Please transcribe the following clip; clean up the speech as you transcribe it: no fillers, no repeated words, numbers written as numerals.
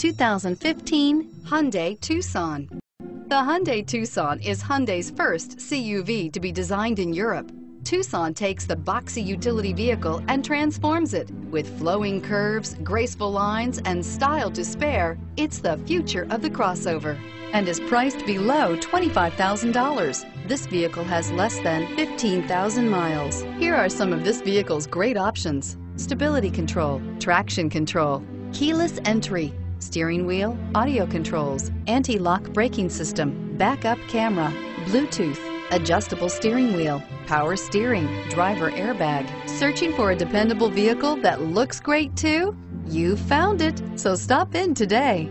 2015 Hyundai Tucson. The Hyundai Tucson is Hyundai's first CUV to be designed in Europe. Tucson takes the boxy utility vehicle and transforms it. With flowing curves, graceful lines, and style to spare, it's the future of the crossover and is priced below $25,000. This vehicle has less than 15,000 miles. Here are some of this vehicle's great options: stability control, traction control, keyless entry, steering wheel audio controls, anti-lock braking system, backup camera, Bluetooth, adjustable steering wheel, power steering, driver airbag. Searching for a dependable vehicle that looks great too? You found it, so stop in today.